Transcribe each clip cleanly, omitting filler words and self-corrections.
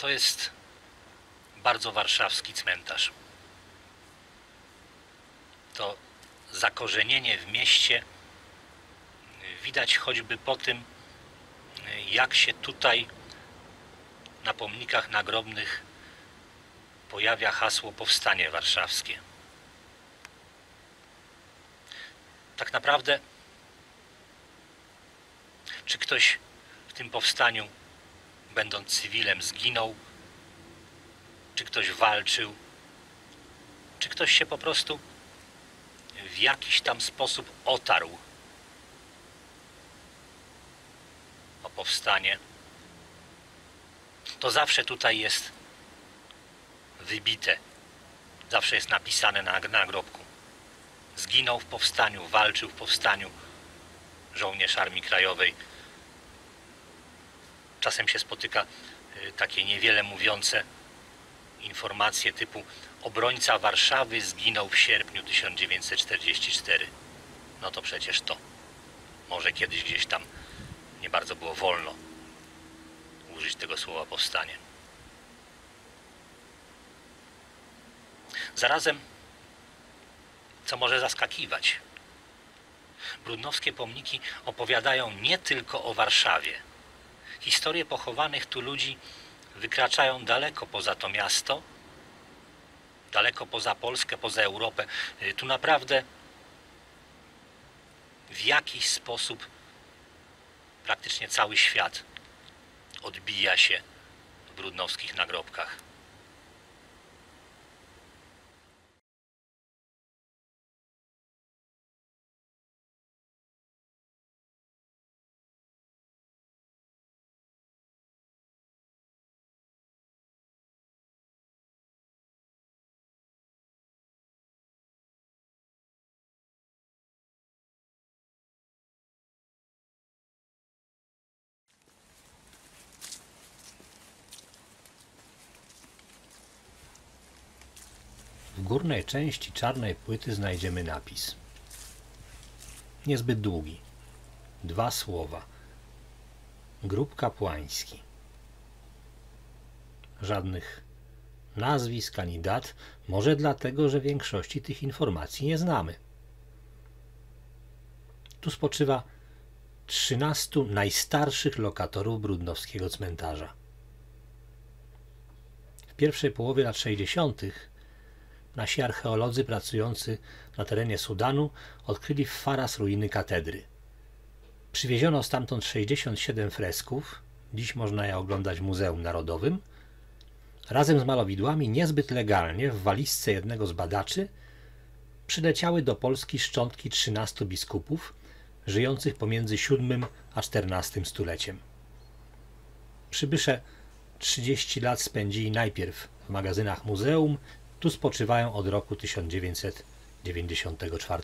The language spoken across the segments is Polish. To jest bardzo warszawski cmentarz. To zakorzenienie w mieście widać choćby po tym, jak się tutaj na pomnikach nagrobnych pojawia hasło Powstanie Warszawskie. Tak naprawdę, czy ktoś w tym powstaniu, będąc cywilem, zginął, czy ktoś walczył, czy ktoś się po prostu w jakiś tam sposób otarł o powstanie, to zawsze tutaj jest wybite, zawsze jest napisane na nagrobku. Zginął w powstaniu, walczył w powstaniu, żołnierz Armii Krajowej. Czasem się spotyka takie niewiele mówiące informacje typu obrońca Warszawy zginął w sierpniu 1944. No to przecież to. Może kiedyś gdzieś tam nie bardzo było wolno użyć tego słowa powstanie. Zarazem, co może zaskakiwać, brudnowskie pomniki opowiadają nie tylko o Warszawie. Historie pochowanych tu ludzi wykraczają daleko poza to miasto, daleko poza Polskę, poza Europę. Tu naprawdę w jakiś sposób praktycznie cały świat odbija się w brudnowskich nagrobkach. W górnej części czarnej płyty znajdziemy napis. Niezbyt długi. Dwa słowa. Grób kapłański. Żadnych nazwisk ani dat, może dlatego, że większości tych informacji nie znamy. Tu spoczywa 13 najstarszych lokatorów brudnowskiego cmentarza. W pierwszej połowie lat 60. nasi archeolodzy pracujący na terenie Sudanu odkryli w Faras ruiny katedry. Przywieziono stamtąd 67 fresków, dziś można je oglądać w Muzeum Narodowym, razem z malowidłami niezbyt legalnie w walizce jednego z badaczy przyleciały do Polski szczątki 13 biskupów żyjących pomiędzy VII a XIV stuleciem. Przybysze 30 lat spędzili najpierw w magazynach muzeum, tu spoczywają od roku 1994.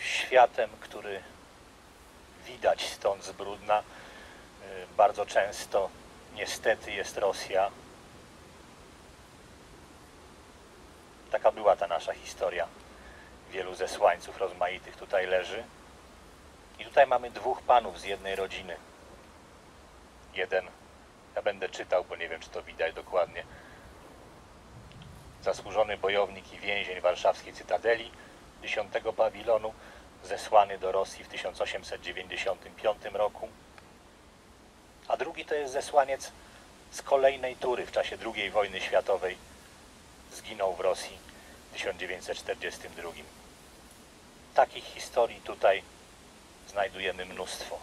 Światem, który widać stąd z Brudna, bardzo często niestety jest Rosja. Taka była ta nasza historia. Wielu zesłańców rozmaitych tutaj leży. I tutaj mamy dwóch panów z jednej rodziny. Jeden, ja będę czytał, bo nie wiem, czy to widać dokładnie, zasłużony bojownik i więzień warszawskiej Cytadeli, 10 Pawilonu, zesłany do Rosji w 1895 roku, a drugi to jest zesłaniec z kolejnej tury w czasie II wojny światowej, zginął w Rosji w 1942. Takich historii tutaj znajdujemy mnóstwo.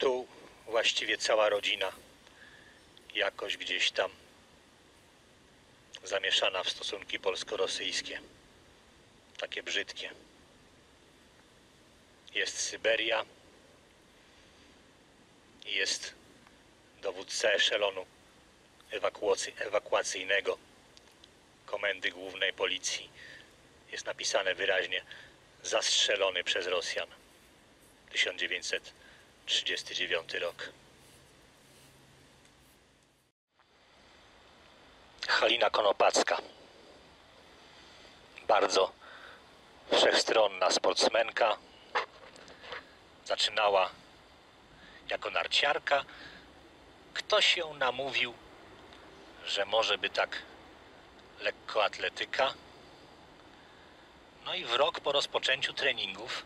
Tu właściwie cała rodzina jakoś gdzieś tam zamieszana w stosunki polsko-rosyjskie, takie brzydkie. Jest Syberia, jest dowódca eszelonu ewakuacyjnego Komendy Głównej Policji. Jest napisane wyraźnie, zastrzelony przez Rosjan 1939 rok. Halina Konopacka. Bardzo wszechstronna sportsmenka. Zaczynała jako narciarka. Ktoś ją namówił, że może by tak lekkoatletyka. No i w rok po rozpoczęciu treningów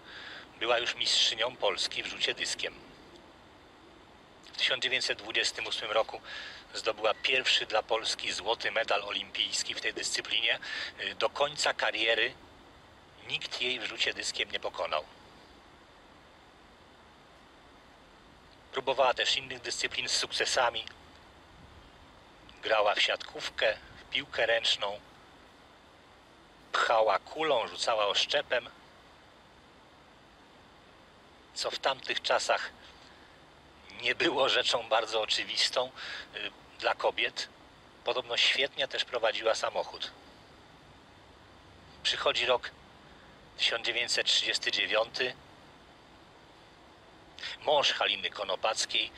była już mistrzynią Polski w rzucie dyskiem. W 1928 roku zdobyła pierwszy dla Polski złoty medal olimpijski w tej dyscyplinie. Do końca kariery nikt jej w rzucie dyskiem nie pokonał. Próbowała też innych dyscyplin z sukcesami. Grała w siatkówkę, w piłkę ręczną, pchała kulą, rzucała oszczepem, co w tamtych czasach nie było rzeczą bardzo oczywistą dla kobiet. Podobno świetnie też prowadziła samochód. Przychodzi rok 1939. Mąż Haliny Konopackiej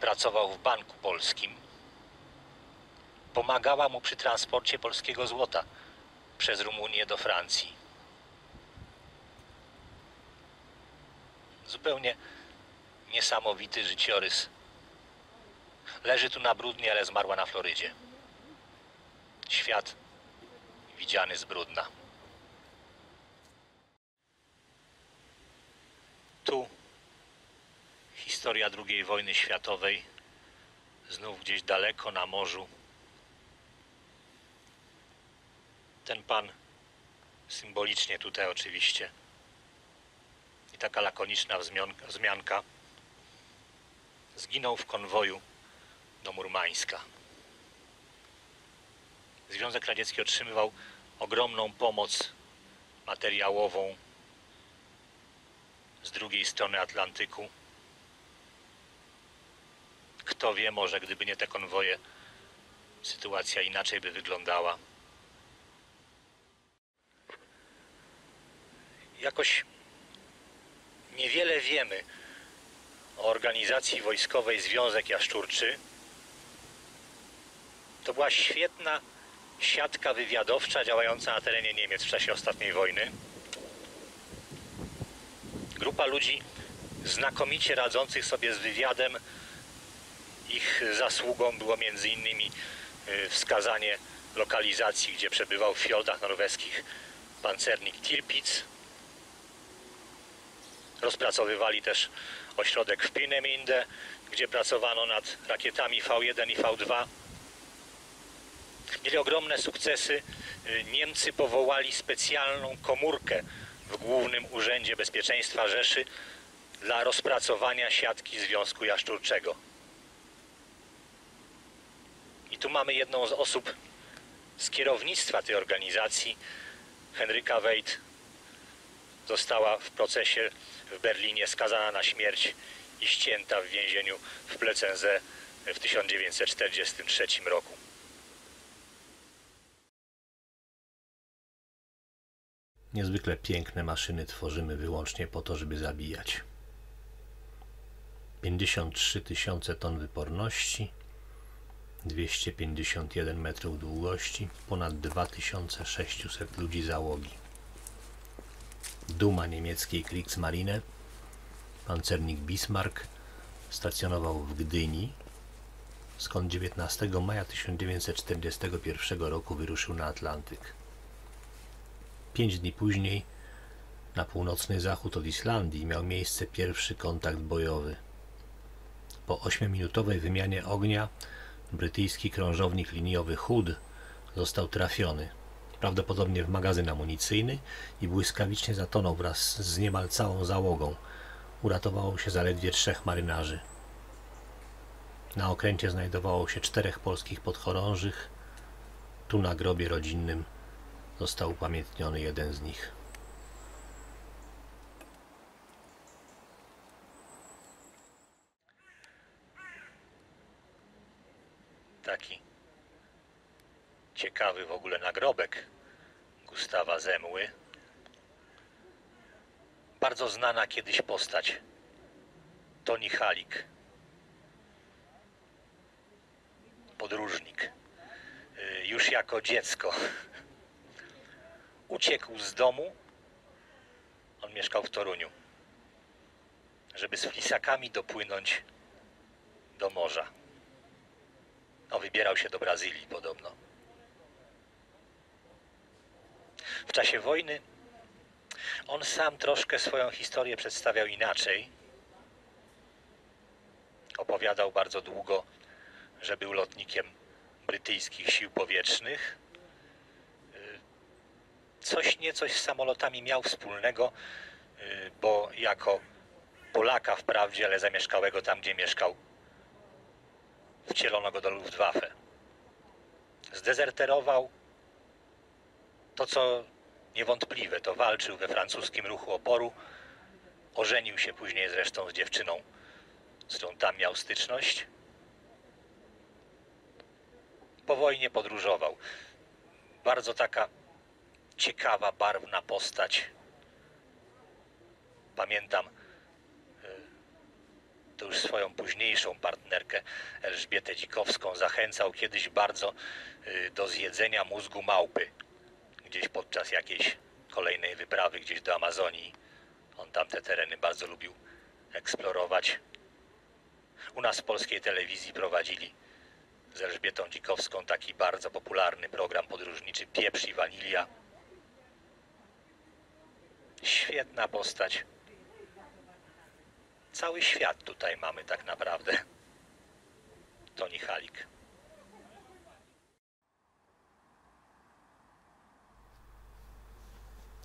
pracował w Banku Polskim. Pomagała mu przy transporcie polskiego złota przez Rumunię do Francji. Zupełnie niesamowity życiorys. Leży tu na Brudnie, ale zmarła na Florydzie. Świat widziany z Brudna. Tu historia II wojny światowej, znów gdzieś daleko na morzu. Ten pan symbolicznie tutaj oczywiście. I taka lakoniczna wzmianka. Zginął w konwoju do Murmańska. Związek Radziecki otrzymywał ogromną pomoc materiałową z drugiej strony Atlantyku. Kto wie, może gdyby nie te konwoje, sytuacja inaczej by wyglądała. Jakoś niewiele wiemy o organizacji wojskowej Związek Jaszczurczy. To była świetna siatka wywiadowcza działająca na terenie Niemiec w czasie ostatniej wojny. Grupa ludzi znakomicie radzących sobie z wywiadem. Ich zasługą było między innymi wskazanie lokalizacji, gdzie przebywał w fioldach norweskich pancernik Tirpitz. Rozpracowywali też ośrodek w Peenemünde, gdzie pracowano nad rakietami V1 i V2. Mieli ogromne sukcesy. Niemcy powołali specjalną komórkę w Głównym Urzędzie Bezpieczeństwa Rzeszy dla rozpracowania siatki Związku Jaszczurczego. I tu mamy jedną z osób z kierownictwa tej organizacji, Henryka Weidt. Została w procesie w Berlinie skazana na śmierć i ścięta w więzieniu w Plötzensee w 1943 roku. Niezwykle piękne maszyny tworzymy wyłącznie po to, żeby zabijać. 53 tysiące ton wyporności, 251 metrów długości, ponad 2600 ludzi załogi. Duma niemieckiej Kriegsmarine, pancernik Bismarck stacjonował w Gdyni, skąd 19 maja 1941 roku wyruszył na Atlantyk. 5 dni później, na północny zachód od Islandii, miał miejsce pierwszy kontakt bojowy. Po 8-minutowej wymianie ognia brytyjski krążownik liniowy Hood został trafiony, prawdopodobnie w magazyn amunicyjny, i błyskawicznie zatonął wraz z niemal całą załogą. Uratowało się zaledwie 3 marynarzy. Na okręcie znajdowało się 4 polskich podchorążych. Tu na grobie rodzinnym został upamiętniony jeden z nich. Taki ciekawy w ogóle nagrobek Gustawa Zemły. Bardzo znana kiedyś postać, Toni Halik. Podróżnik. Już jako dziecko uciekł z domu mieszkał w Toruniu, żeby z flisakami dopłynąć do morza. No, wybierał się do Brazylii podobno. W czasie wojny on sam troszkę swoją historię przedstawiał inaczej. Opowiadał bardzo długo, że był lotnikiem brytyjskich sił powietrznych. Coś niecoś z samolotami miał wspólnego, bo jako Polaka wprawdzie, ale zamieszkałego tam, gdzie mieszkał, wcielono go do Luftwaffe. Zdezerterował. To, co niewątpliwe, to walczył we francuskim ruchu oporu. Ożenił się później zresztą z dziewczyną, z którą tam miał styczność. Po wojnie podróżował. Bardzo taka ciekawa, barwna postać. Pamiętam to już swoją późniejszą partnerkę Elżbietę Dzikowską zachęcał kiedyś bardzo do zjedzenia mózgu małpy. Gdzieś podczas jakiejś kolejnej wyprawy gdzieś do Amazonii. On tam te tereny bardzo lubił eksplorować. U nas w polskiej telewizji prowadzili z Elżbietą Dzikowską taki bardzo popularny program podróżniczy Pieprz i Wanilia. Świetna postać. Cały świat tutaj mamy tak naprawdę. Toni Halik.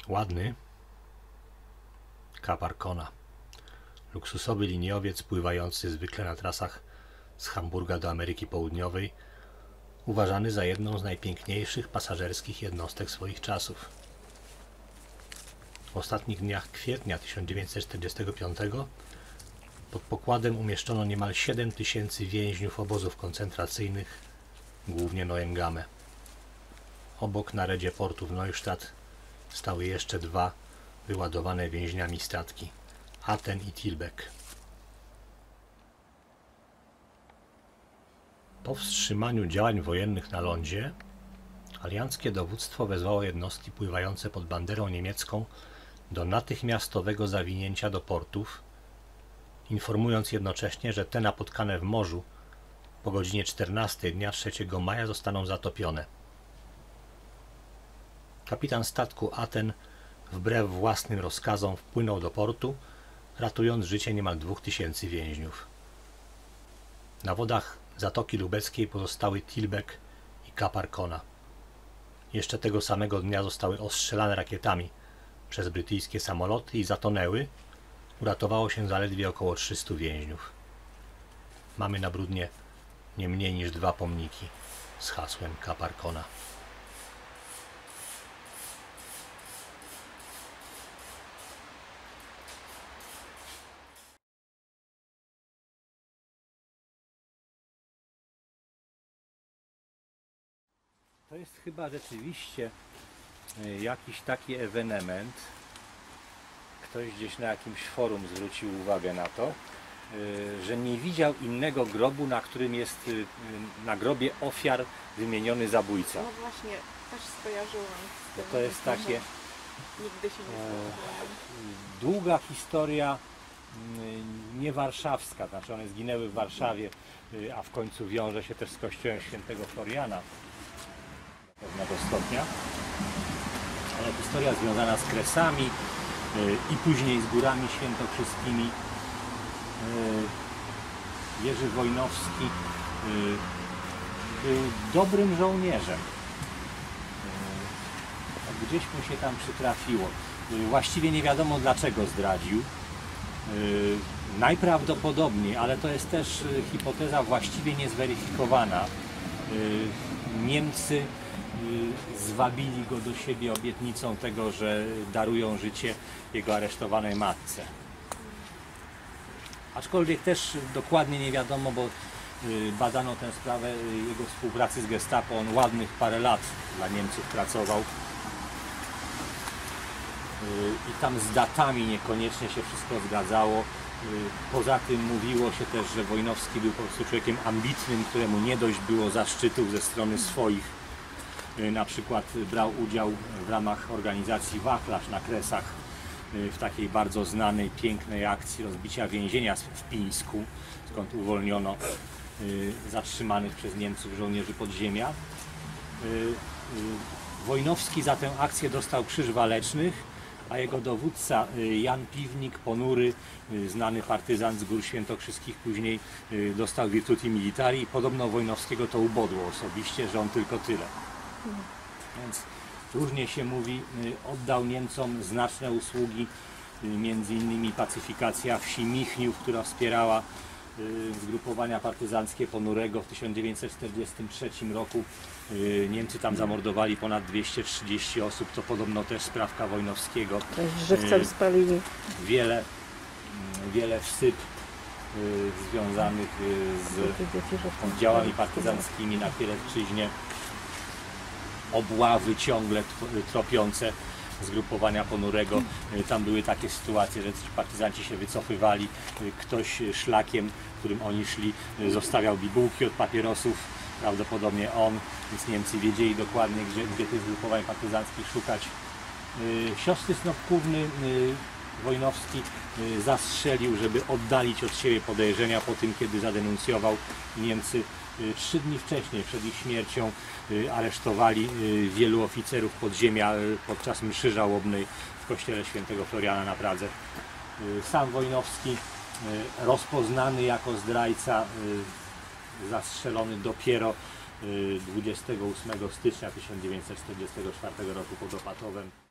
Ładny. Cap Arcona. Luksusowy liniowiec pływający zwykle na trasach z Hamburga do Ameryki Południowej, uważany za jedną z najpiękniejszych pasażerskich jednostek swoich czasów. W ostatnich dniach kwietnia 1945 pod pokładem umieszczono niemal 7000 więźniów obozów koncentracyjnych, głównie Neuengamme. Obok na redzie portu w Neustadt stały jeszcze dwa wyładowane więźniami statki, Aten i Tilbek. Po wstrzymaniu działań wojennych na lądzie alianckie dowództwo wezwało jednostki pływające pod banderą niemiecką do natychmiastowego zawinięcia do portów, informując jednocześnie, że te napotkane w morzu po godzinie 14 dnia 3 maja zostaną zatopione. Kapitan statku Aten wbrew własnym rozkazom wpłynął do portu, ratując życie niemal 2000 więźniów. Na wodach Zatoki Lubelskiej pozostały Tilbek i Cap Arcona. Jeszcze tego samego dnia zostały ostrzelane rakietami przez brytyjskie samoloty i zatonęły. Uratowało się zaledwie około 300 więźniów. Mamy na Brudnie nie mniej niż dwa pomniki z hasłem Cap Arcona. To jest chyba rzeczywiście jakiś taki ewenement. Ktoś gdzieś na jakimś forum zwrócił uwagę na to, że nie widział innego grobu, na którym jest na grobie ofiar wymieniony zabójca. No właśnie, też skojarzyłam z tym. To jest takie nigdy się nie długa historia nie warszawska, znaczy one zginęły w Warszawie, a w końcu wiąże się też z kościołem świętego Floriana pewnego stopnia, ale historia związana z Kresami i później z Górami Świętokrzyskimi. Jerzy Wojnowski był dobrym żołnierzem. Gdzieś mu się tam przytrafiło. Właściwie nie wiadomo dlaczego zdradził. Najprawdopodobniej, ale to jest też hipoteza właściwie niezweryfikowana. Niemcy zwabili go do siebie obietnicą tego, że darują życie jego aresztowanej matce. Aczkolwiek też dokładnie nie wiadomo, bo badano tę sprawę jego współpracy z Gestapo. On ładnych parę lat dla Niemców pracował i tam z datami niekoniecznie się wszystko zgadzało. Poza tym mówiło się też, że Wojnowski był po prostu człowiekiem ambitnym, któremu nie dość było zaszczytów ze strony swoich. Na przykład brał udział w ramach organizacji wachlarz na Kresach w takiej bardzo znanej, pięknej akcji rozbicia więzienia w Pińsku, skąd uwolniono zatrzymanych przez Niemców żołnierzy podziemia. Wojnowski za tę akcję dostał Krzyż Walecznych, a jego dowódca Jan Piwnik, ponury, znany partyzant z Gór Świętokrzyskich, później dostał Virtuti Militari i podobno Wojnowskiego to ubodło osobiście, że on tylko tyle. Więc różnie się mówi, oddał Niemcom znaczne usługi, między innymi pacyfikacja wsi Michniów, która wspierała zgrupowania partyzanckie Ponurego w 1943 roku. Niemcy tam zamordowali ponad 230 osób, to podobno też sprawka Wojnowskiego. Żywcem spalili. Wiele wsyp związanych z oddziałami partyzanckimi na Kielecczyźnie. Obławy ciągle tropiące zgrupowania Ponurego. Tam były takie sytuacje, że partyzanci się wycofywali, ktoś szlakiem, którym oni szli, zostawiał bibułki od papierosów, prawdopodobnie on, więc Niemcy wiedzieli dokładnie, gdzie tych zgrupowań partyzanckich szukać. Siostry Snopkówny Wojnowski zastrzelił, żeby oddalić od siebie podejrzenia po tym, kiedy zadenuncjował. Niemcy 3 dni wcześniej, przed ich śmiercią, aresztowali wielu oficerów podziemia podczas mszy żałobnej w kościele Świętego Floriana na Pradze. Sam Wojnowski, rozpoznany jako zdrajca, zastrzelony dopiero 28 stycznia 1944 roku pod Opatowem.